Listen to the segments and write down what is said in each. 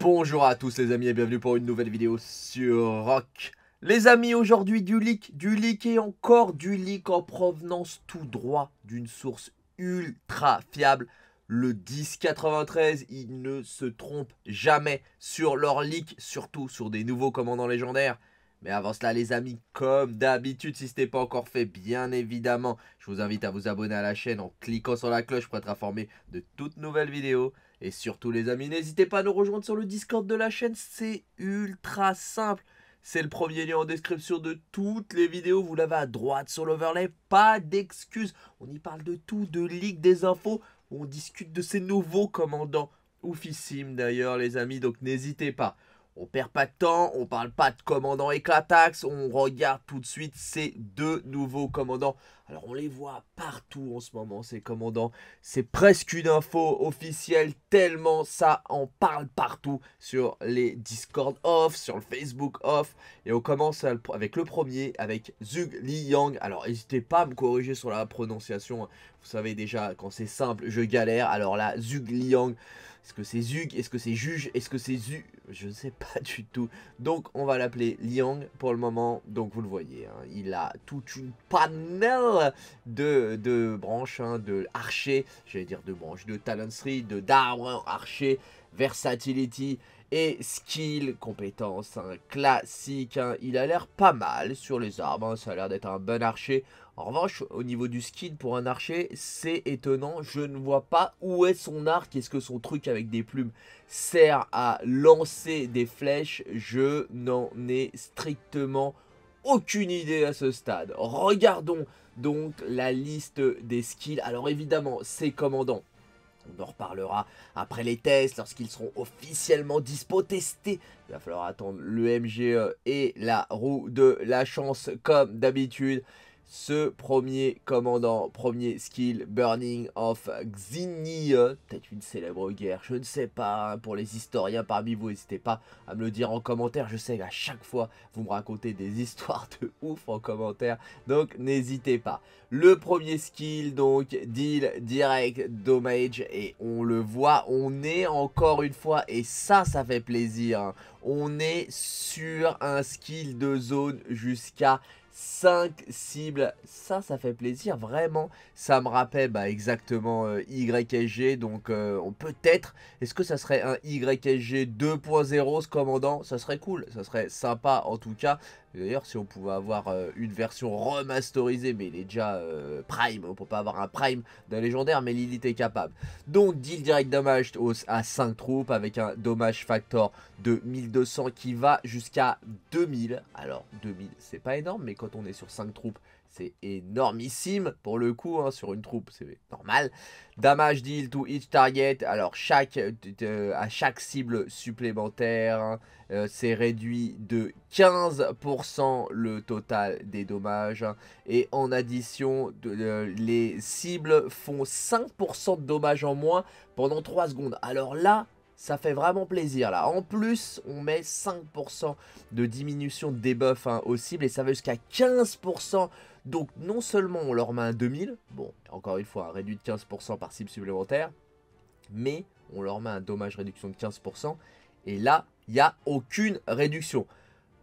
Bonjour à tous les amis et bienvenue pour une nouvelle vidéo sur Rock. Les amis, aujourd'hui du leak et encore du leak en provenance tout droit d'une source ultra fiable. Le 1093, ils ne se trompent jamais sur leur leak, surtout sur des nouveaux commandants légendaires. Mais avant cela les amis, comme d'habitude, si ce n'est pas encore fait, bien évidemment, je vous invite à vous abonner à la chaîne en cliquant sur la cloche pour être informé de toutes nouvelles vidéos. Et surtout les amis, n'hésitez pas à nous rejoindre sur le Discord de la chaîne, c'est ultra simple. C'est le premier lien en description de toutes les vidéos, vous l'avez à droite sur l'overlay, pas d'excuses. On y parle de tout, de leaks, des infos, on discute de ces nouveaux commandants, oufissimes d'ailleurs les amis, donc n'hésitez pas. On perd pas de temps, on parle pas de commandants éclatax, on regarde tout de suite ces deux nouveaux commandants. Alors on les voit partout en ce moment ces commandants, c'est presque une info officielle tellement ça en parle partout sur les Discord off, sur le Facebook off. Et on commence avec le premier, avec Zhuge Liang. Alors n'hésitez pas à me corriger sur la prononciation, vous savez déjà quand c'est simple je galère. Alors là Zhuge Liang, est-ce que c'est Zug, est-ce que c'est Juge, est-ce que c'est Zu, je ne sais pas du tout. Donc on va l'appeler Liang pour le moment, donc vous le voyez, hein, il a toute une panel de branches, hein, de archer, j'allais dire de branches, de talentry, de d'arbre, archer, versatility et skill, compétence, hein, classique, hein. Il a l'air pas mal sur les arbres, hein, ça a l'air d'être un bon archer. En revanche, au niveau du skill pour un archer, c'est étonnant, je ne vois pas où est son arc, est-ce que son truc avec des plumes sert à lancer des flèches, je n'en ai strictement aucune idée à ce stade. Regardons donc la liste des skills. Alors évidemment, ces commandants, on en reparlera après les tests, lorsqu'ils seront officiellement dispo testés. Il va falloir attendre le MGE et la roue de la chance comme d'habitude. Ce premier commandant, premier skill, Burning of Xinye, peut-être une célèbre guerre, je ne sais pas, hein, pour les historiens parmi vous, n'hésitez pas à me le dire en commentaire, je sais qu'à chaque fois, vous me racontez des histoires de ouf en commentaire, donc n'hésitez pas. Le premier skill, donc, deal direct damage, et on le voit, on est encore une fois, et ça, ça fait plaisir, hein, on est sur un skill de zone jusqu'à 5 cibles, ça fait plaisir, vraiment, ça me rappelle bah, exactement YSG, donc on peut-être, est-ce que ça serait un YSG 2.0 ce commandant, ça serait cool, ça serait sympa en tout cas, d'ailleurs si on pouvait avoir une version remasterisée, mais il est déjà prime, on peut pas avoir un prime d'un légendaire, mais Lilith est capable. Donc deal direct dommage à 5 troupes avec un dommage factor de 1200 qui va jusqu'à 2000, alors 2000 c'est pas énorme, mais quand on est sur 5 troupes, c'est énormissime pour le coup, hein, sur une troupe c'est normal. Damage deal to each target, alors à chaque cible supplémentaire, hein, c'est réduit de 15% le total des dommages, hein, et en addition, les cibles font 5% de dommages en moins pendant 3 secondes. Alors là, ça fait vraiment plaisir là. En plus, on met 5% de diminution de debuff, hein, aux cibles et ça va jusqu'à 15%. Donc non seulement on leur met un 2000, bon, encore une fois, un réduit de 15% par cible supplémentaire, mais on leur met un dommage réduction de 15% et là, il n'y a aucune réduction.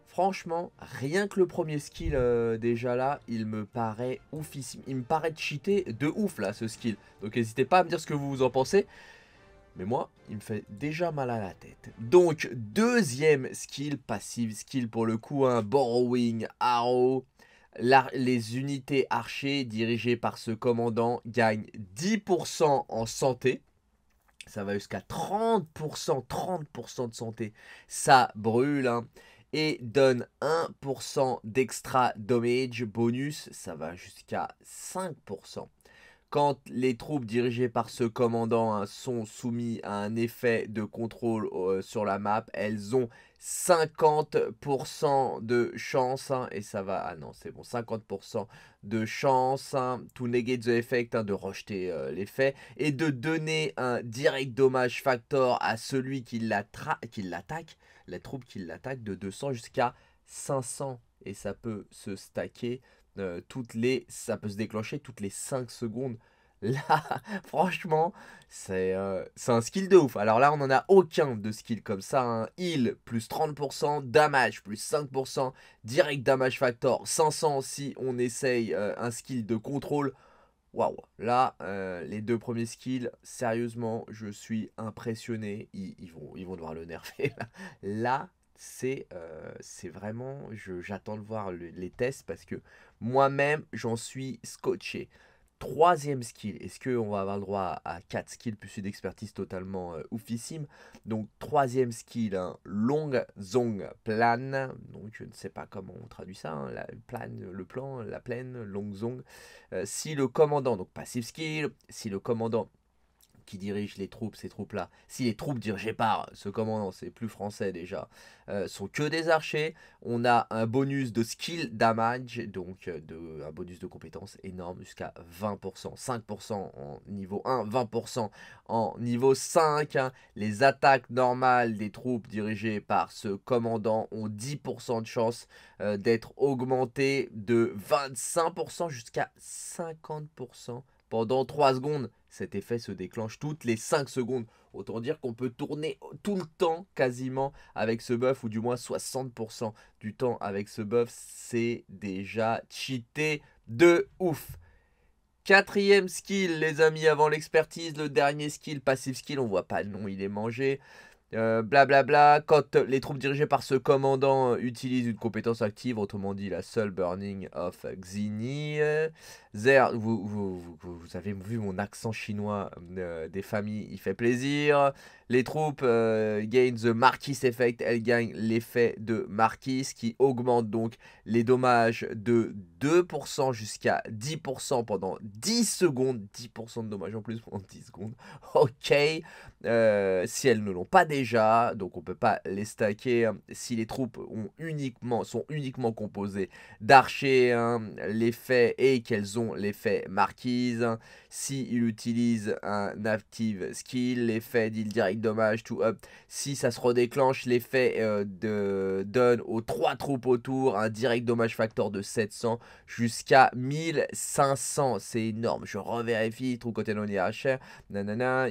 Franchement, rien que le premier skill déjà là, il me paraît oufissime. Il me paraît cheaté de ouf là, ce skill. Donc n'hésitez pas à me dire ce que vous en pensez. Mais moi, il me fait déjà mal à la tête. Donc, deuxième skill, passive skill pour le coup, hein, Borrowing Arrow. Les unités archers dirigées par ce commandant gagnent 10% en santé. Ça va jusqu'à 30% de santé. Ça brûle, hein. Et donne 1% d'extra damage bonus. Ça va jusqu'à 5%. Quand les troupes dirigées par ce commandant, hein, sont soumises à un effet de contrôle sur la map, elles ont 50% de chance, hein, et ça va, ah non c'est bon, 50% de chance, hein, to negate the effect, hein, de rejeter l'effet, et de donner un direct dommage factor à celui qui l'attaque, les troupes qui l'attaquent de 200 jusqu'à 500 et ça peut se stacker ça peut se déclencher toutes les 5 secondes. Là, franchement, c'est un skill de ouf. Alors là, on n'en a aucun de skill comme ça. Hein. Heal, plus 30%, damage, plus 5%, direct damage factor, 500 si on essaye un skill de contrôle. Waouh, là, les deux premiers skills, sérieusement, je suis impressionné. Ils vont devoir le nerfer. Là c'est vraiment, j'attends de voir les tests parce que moi-même, j'en suis scotché. Troisième skill, est-ce qu'on va avoir le droit à 4 skills plus une expertise totalement oufissime? Donc troisième skill, hein, Long Zong Plane, donc je ne sais pas comment on traduit ça, hein, la plaine, Long Zong. Si le commandant, donc passive skill, si le commandant qui dirige les troupes, ces troupes-là, si les troupes dirigées par ce commandant, c'est plus français déjà, sont que des archers, on a un bonus de skill damage, donc un bonus de compétence énorme jusqu'à 20%, 5% en niveau 1, 20% en niveau 5, hein. Les attaques normales des troupes dirigées par ce commandant ont 10% de chance d'être augmentées de 25% jusqu'à 50%. Pendant 3 secondes, cet effet se déclenche toutes les 5 secondes. Autant dire qu'on peut tourner tout le temps quasiment avec ce buff, ou du moins 60% du temps avec ce buff. C'est déjà cheaté de ouf. Quatrième skill, les amis, avant l'expertise, le dernier skill, passive skill, on voit pas le nom, il est mangé. Blablabla, quand les troupes dirigées par ce commandant utilisent une compétence active, autrement dit la seule Burning of Xinye. Vous avez vu mon accent chinois des familles, il fait plaisir. Les troupes gain the Marquis Effect, elles gagnent l'effet de Marquis qui augmente donc les dommages de 2% jusqu'à 10% pendant 10 secondes. 10% de dommages en plus pendant 10 secondes. Ok, si elles ne l'ont pas déjà, donc on ne peut pas les stacker. Si les troupes ont sont uniquement composées d'archers, hein, l'effet et qu'elles ont l'effet Marquis. Si il utilise un active skill, l'effet deal direct dommage to up, si ça se redéclenche l'effet donne aux 3 troupes autour un direct dommage factor de 700 jusqu'à 1500, c'est énorme, je revérifie, trou côté non IHR, nanana,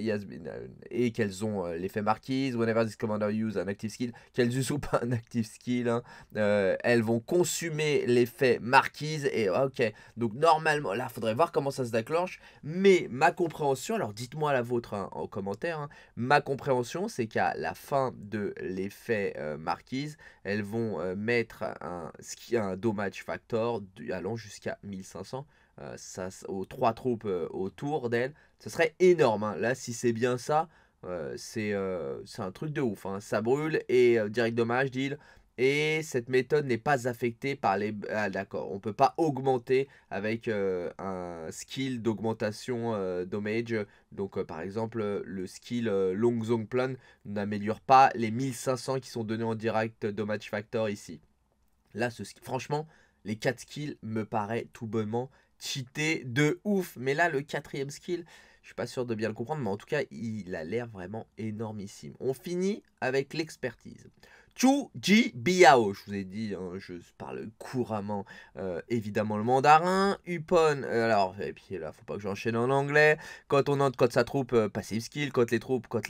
et qu'elles ont l'effet marquise, whenever this commander use un active skill, qu'elles usent ou pas un active skill, hein, elles vont consumer l'effet marquise, et ok, donc normalement, là faudrait voir comment ça se déclenche, mais ma compréhension, alors dites-moi la vôtre hein, en commentaire, hein, ma compréhension, c'est qu'à la fin de l'effet marquise, elles vont mettre un dommage factor allant jusqu'à 1500 aux 3 troupes autour d'elles. Ce serait énorme. Hein. Là, si c'est bien ça, c'est un truc de ouf. Hein. Ça brûle et direct dommage, deal. Et cette méthode n'est pas affectée par les... Ah d'accord, on ne peut pas augmenter avec un skill d'augmentation damage. Donc par exemple, le skill Long Zong Plane n'améliore pas les 1500 qui sont donnés en direct damage factor ici. Là, franchement, les 4 skills me paraît tout bonnement cheaté de ouf. Mais là, le 4ème skill... je suis pas sûr de bien le comprendre, mais en tout cas, il a l'air vraiment énormissime. On finit avec l'expertise. Chu Ji Biao, je vous ai dit, hein, je parle couramment, évidemment, le mandarin. Upon, alors, et puis là, faut pas que j'enchaîne en anglais. Quand on entre, quand sa troupe, passive skill, quand la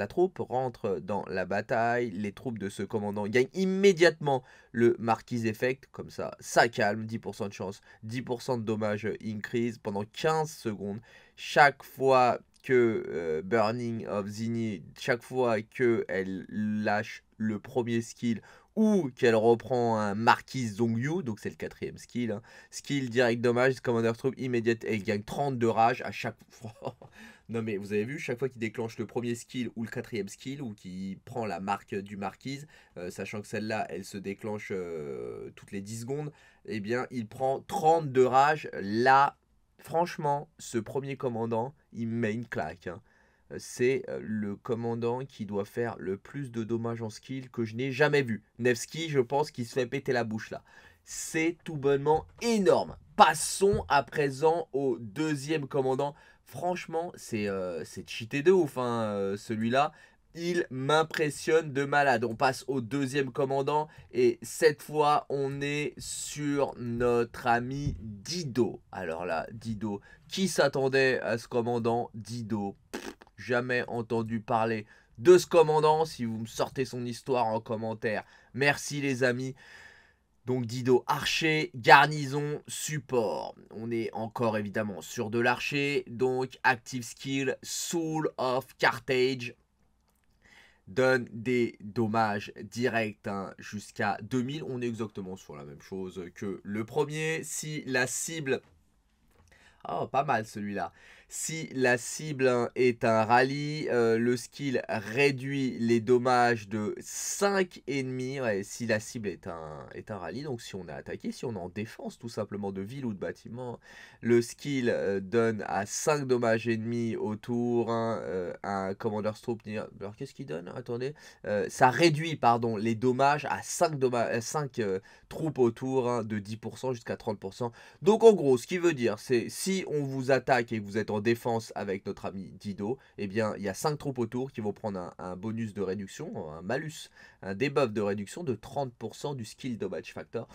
troupe rentre dans la bataille, les troupes de ce commandant gagnent immédiatement le Marquis Effect. Comme ça, ça calme, 10% de chance, 10% de dommages increase pendant 15 secondes. Chaque fois que Burning of Xinye, chaque fois qu'elle lâche le premier skill ou qu'elle reprend un Marquis Zongyu, donc c'est le 4ème skill, hein, skill direct dommage, commander troupe immédiate, elle gagne 30 de rage à chaque fois. Non mais vous avez vu, chaque fois qu'il déclenche le premier skill ou le 4ème skill ou qu'il prend la marque du marquise, sachant que celle-là elle se déclenche toutes les 10 secondes, eh bien il prend 30 de rage là. Franchement, ce premier commandant, il met une claque. Hein. C'est le commandant qui doit faire le plus de dommages en skill que je n'ai jamais vu. Nevsky, je pense qu'il se fait péter la bouche là. C'est tout bonnement énorme. Passons à présent au deuxième commandant. Franchement, c'est cheaté de ouf, hein, celui-là. il m'impressionne de malade. On passe au deuxième commandant et cette fois on est sur notre ami Dido. Alors là, Dido, qui s'attendait à ce commandant? Dido, jamais entendu parler de ce commandant. Si vous me sortez son histoire en commentaire, merci les amis. Donc Dido, archer, garnison, support. On est encore évidemment sur de l'archer. Donc active skill, Soul of Carthage. Donne des dommages directs hein, jusqu'à 2000. On est exactement sur la même chose que le premier. Si la cible... Oh, pas mal celui-là. Si la cible est un rallye, le skill réduit les dommages de 5 ennemis. Ouais, si la cible est un rallye, donc si on a attaqué, si on est en défense tout simplement de ville ou de bâtiment, le skill donne à 5 dommages ennemis autour hein, un Commander's Troop. Alors qu'est-ce qu'il donne? Attendez. Ça réduit pardon, les dommages à 5 troupes autour hein, de 10% jusqu'à 30%. Donc en gros, ce qui veut dire, c'est si on vous attaque et que vous êtes en défense avec notre ami Dido, eh bien il y a 5 troupes autour qui vont prendre un bonus de réduction, un malus, un debuff de réduction de 30% du skill damage factor.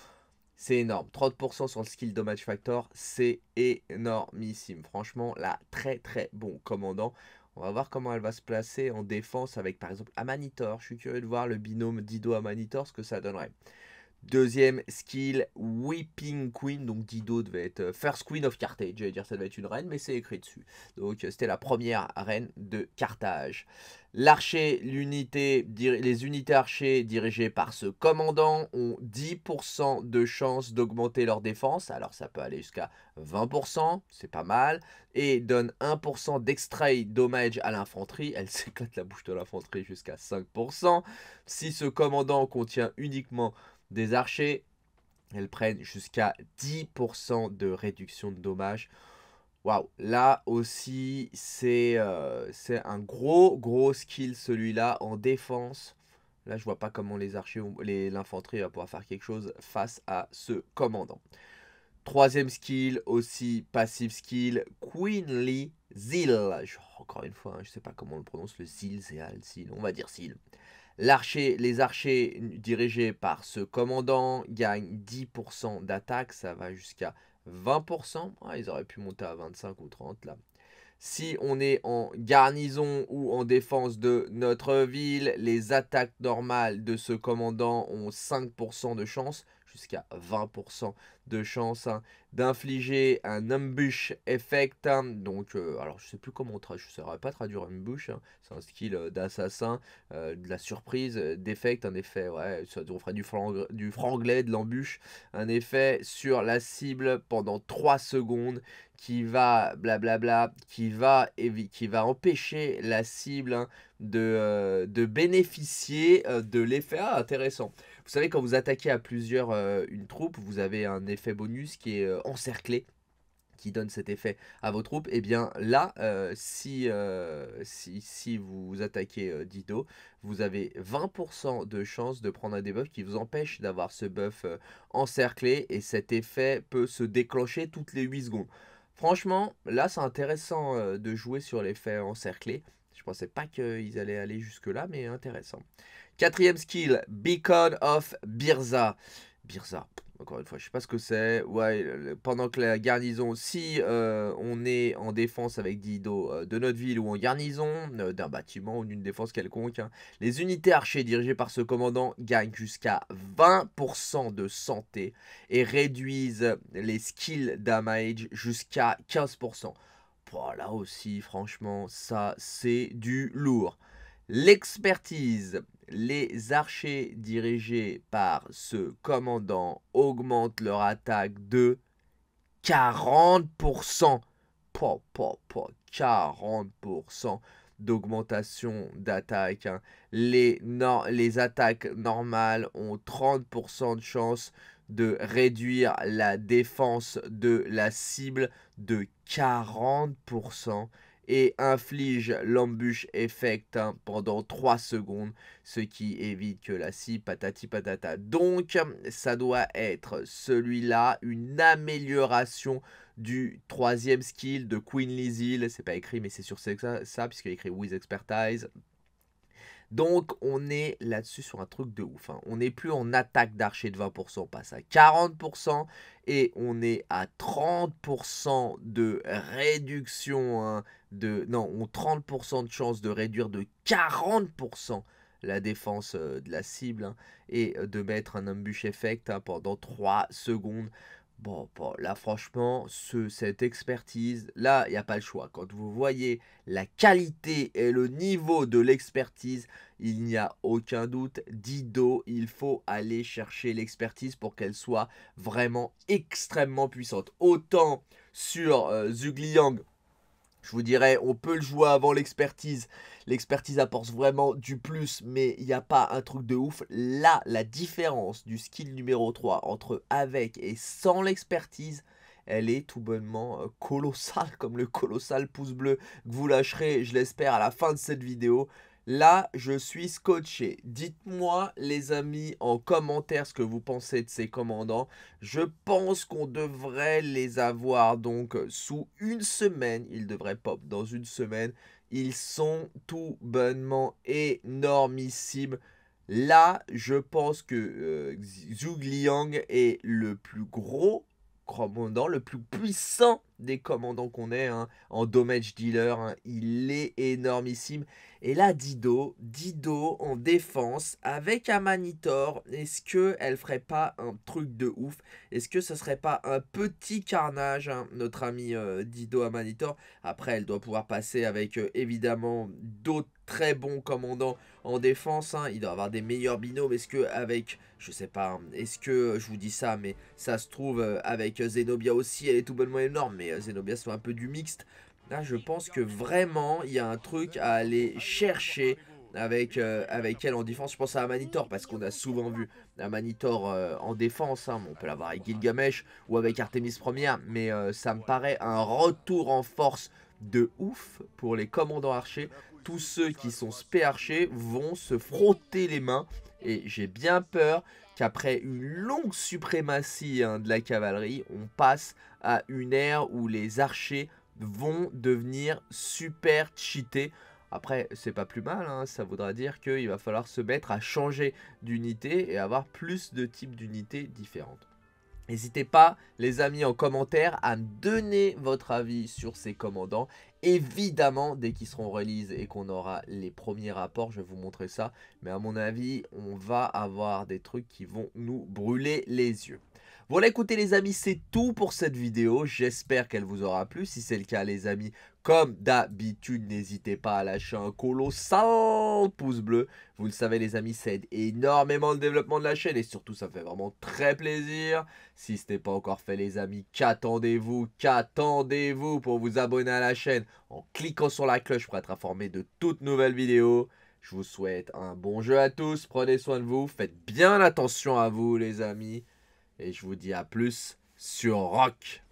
C'est énorme, 30% sur le skill damage factor, c'est énormissime. Franchement, là, très très bon commandant. On va voir comment elle va se placer en défense avec par exemple Amanitore. Je suis curieux de voir le binôme Dido-Amanitore, ce que ça donnerait. Deuxième skill, Weeping Queen, donc Dido devait être First Queen of Carthage, j'allais dire ça devait être une reine, mais c'est écrit dessus. Donc c'était la première reine de Carthage. L'archer, les unités archers dirigées par ce commandant ont 10% de chance d'augmenter leur défense, alors ça peut aller jusqu'à 20%, c'est pas mal, et donne 1% d'extra dommage à l'infanterie, elle s'éclate la bouche de l'infanterie jusqu'à 5%. Si ce commandant contient uniquement des archers, elles prennent jusqu'à 10% de réduction de dommages. Waouh, là aussi, c'est un gros skill celui-là en défense. Là, je vois pas comment les archers, l'infanterie va pouvoir faire quelque chose face à ce commandant. Troisième skill, aussi passive skill, Queenly Zeal. Encore une fois, hein, je ne sais pas comment on le prononce, le Zeal, on va dire Zeal. Les archers dirigés par ce commandant gagnent 10% d'attaque, ça va jusqu'à 20%. Ah, ils auraient pu monter à 25 ou 30 là. Si on est en garnison ou en défense de notre ville, les attaques normales de ce commandant ont 5% de chance, jusqu'à 20% de chance hein, d'infliger un ambush effect. Hein, donc, alors je sais plus comment je ne saurais pas traduire ambush. Hein, c'est un skill d'assassin, de la surprise, d'effect, un effet. Ouais, on ferait du franglais, de l'embûche. Un effet sur la cible pendant 3 secondes qui va blablabla, qui va empêcher la cible hein, de bénéficier de l'effet. Ah, intéressant. Vous savez, quand vous attaquez à plusieurs une troupe, vous avez un effet bonus qui est encerclé, qui donne cet effet à vos troupes. Et bien là, si vous attaquez Dido, vous avez 20% de chance de prendre un debuff qui vous empêche d'avoir ce buff encerclé. Et cet effet peut se déclencher toutes les 8 secondes. Franchement, là, c'est intéressant de jouer sur l'effet encerclé. Je pensais pas qu'ils allaient aller jusque-là, mais intéressant. Quatrième skill, Beacon of Byrsa. Byrsa, encore une fois, je sais pas ce que c'est. Ouais, pendant que la garnison, si on est en défense avec Dido de notre ville ou en garnison, d'un bâtiment ou d'une défense quelconque, hein, les unités archers dirigées par ce commandant gagnent jusqu'à 20% de santé et réduisent les skills damage jusqu'à 15%. Oh, là aussi, franchement, ça, c'est du lourd. L'expertise. Les archers dirigés par ce commandant augmentent leur attaque de 40%. 40% d'augmentation d'attaque. Hein. Les attaques normales ont 30% de chance de réduire la défense de la cible de 40% et inflige l'embûche effect hein, pendant 3 secondes, ce qui évite que la cible patati patata. Donc, ça doit être celui-là, une amélioration du troisième skill de Queenly Zeal. C'est pas écrit, mais c'est sûr que c'est ça, puisqu'il écrit With Expertise. Donc on est là-dessus sur un truc de ouf, hein. On n'est plus en attaque d'archer de 20%, on passe à 40% et on est à 30% de réduction, hein, de... Non, on 30% de chance de réduire de 40% la défense de la cible, hein, et de mettre un ambush effect, hein, pendant 3 secondes. Bon, là franchement, cette expertise, là il n'y a pas le choix. Quand vous voyez la qualité et le niveau de l'expertise, il n'y a aucun doute. Dido, il faut aller chercher l'expertise pour qu'elle soit vraiment extrêmement puissante. Autant sur Zhuge Liang, je vous dirais, on peut le jouer avant l'expertise. L'expertise apporte vraiment du plus, mais il n'y a pas un truc de ouf. Là, la différence du skill numéro 3 entre avec et sans l'expertise, elle est tout bonnement colossale, comme le colossal pouce bleu que vous lâcherez, je l'espère, à la fin de cette vidéo. Là, je suis scotché. Dites-moi, les amis, en commentaire ce que vous pensez de ces commandants. Je pense qu'on devrait les avoir donc sous une semaine. Ils devraient pop dans une semaine. Ils sont tout bonnement énormissimes. Là, je pense que Zhuge Liang est le plus gros commandant, le plus puissant des commandants qu'on ait, hein, en damage dealer, hein, il est énormissime. Et là, Dido en défense avec Amanitore, est-ce qu'elle ferait pas un truc de ouf? Est-ce que ce serait pas un petit carnage, hein, notre ami Dido Amanitore? Après, elle doit pouvoir passer avec évidemment d'autres très bons commandants en défense, hein. Il doit avoir des meilleurs binômes. Est-ce que avec, je sais pas, hein, est-ce que je vous dis ça, mais ça se trouve avec Zenobia aussi, elle est tout bonnement énorme, mais Zenobia c'est un peu du mixte. Là, je pense que vraiment, il y a un truc à aller chercher avec elle en défense. Je pense à Amanitore, parce qu'on a souvent vu Amanitore en défense, hein. On peut l'avoir avec Gilgamesh ou avec Artemis Première, mais ça me paraît un retour en force de ouf pour les commandants archers. Tous ceux qui sont spé archers vont se frotter les mains. Et j'ai bien peur qu'après une longue suprématie, hein, de la cavalerie, on passe à une ère où les archers vont devenir super cheatés. Après, c'est pas plus mal, hein, ça voudra dire qu'il va falloir se mettre à changer d'unité et avoir plus de types d'unités différentes. N'hésitez pas, les amis, en commentaire à me donner votre avis sur ces commandants. Évidemment, dès qu'ils seront release et qu'on aura les premiers rapports, je vais vous montrer ça. Mais à mon avis, on va avoir des trucs qui vont nous brûler les yeux. Voilà, écoutez les amis, c'est tout pour cette vidéo. J'espère qu'elle vous aura plu. Si c'est le cas, les amis, comme d'habitude, n'hésitez pas à lâcher un colossal pouce bleu. Vous le savez les amis, ça aide énormément le développement de la chaîne et surtout ça fait vraiment très plaisir. Si ce n'est pas encore fait les amis, qu'attendez-vous pour vous abonner à la chaîne en cliquant sur la cloche pour être informé de toutes nouvelles vidéos. Je vous souhaite un bon jeu à tous, prenez soin de vous, faites bien attention à vous les amis. Et je vous dis à plus sur Rock.